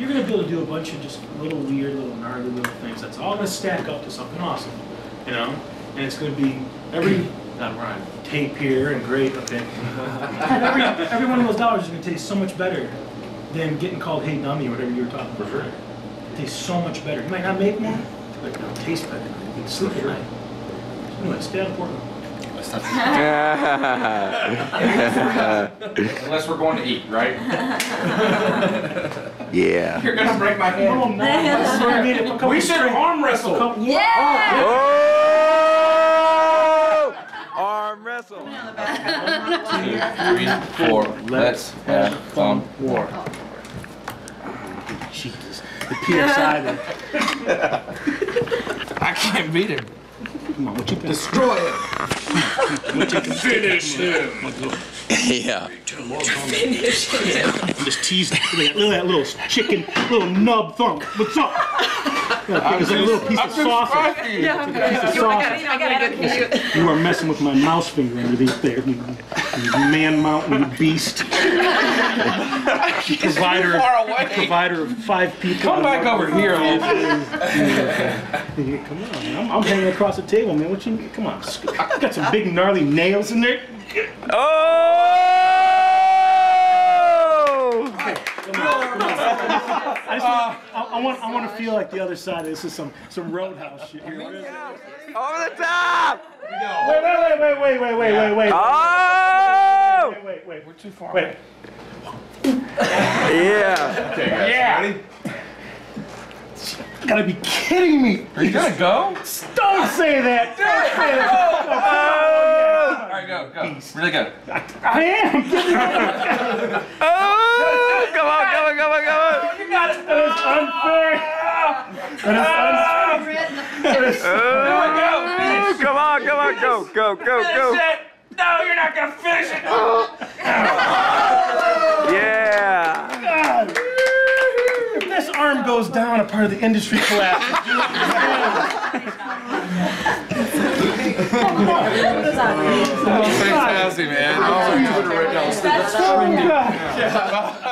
You're going to be able to do a bunch of just little weird, little gnarly little things. That's all going to stack up to something awesome, you know? And it's going to be every, not rhyme, tape here and grape, okay? every one of those dollars is going to taste so much better than getting called hey dummy or whatever you were talking about. For sure. It tastes so much better. You might not make more, but it'll taste better. You can sleep at night. Anyway, stay out of Portland. Unless we're going to eat, right? Yeah. You're gonna break my hand. Oh, no. I swear. We should arm wrestle. Yeah. Oh, arm wrestle. 1, 2, 3, 4. Let's have fun. War. Jesus. The PSI. I can't beat him. Come on, what you destroy him. What you finish him. Yeah. Finish him. I'm just teasing. Look at that little chicken, little nub thump. What's up? It's like a little piece of sausage. You are messing with my mouse finger underneath there. You man mountain beast. Provider of 5 people. Come back over here, man. Come on, man. I'm hanging across the table, man. What you? Come on. Got some big gnarly nails in there. Oh! Okay. I want to feel like the other side. This is some roadhouse shit. Here. Over the top! Wait! Oh! Wait! We're too far. Wait. Yeah. Okay, guys. Yeah. Ready? You gotta be kidding me. Are you gonna go? Don't say that. Don't say that. Oh. All right, go. Beast. Really good. I am. Oh! Come on. You got it. That is unfair. That is unfair. Oh, come on, go. Go. Finish it. No, you're not gonna finish it. Yeah. God. If this arm goes down, a part of the industry collapses. Fantastic, man. Oh,